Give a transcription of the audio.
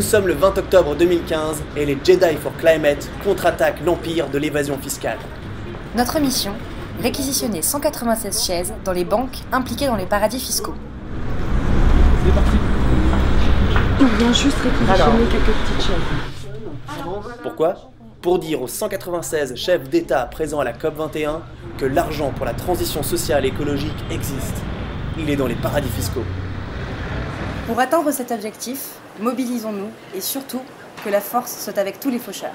Nous sommes le 20 octobre 2015 et les Jedi for Climate contre-attaquent l'empire de l'évasion fiscale. Notre mission, réquisitionner 196 chaises dans les banques impliquées dans les paradis fiscaux. C'est parti. On vient juste réquisitionner quelques petites chaises. Pourquoi ? Pour dire aux 196 chefs d'État présents à la COP21 que l'argent pour la transition sociale et écologique existe. Il est dans les paradis fiscaux. Pour atteindre cet objectif, mobilisons-nous et surtout que la force soit avec tous les faucheurs.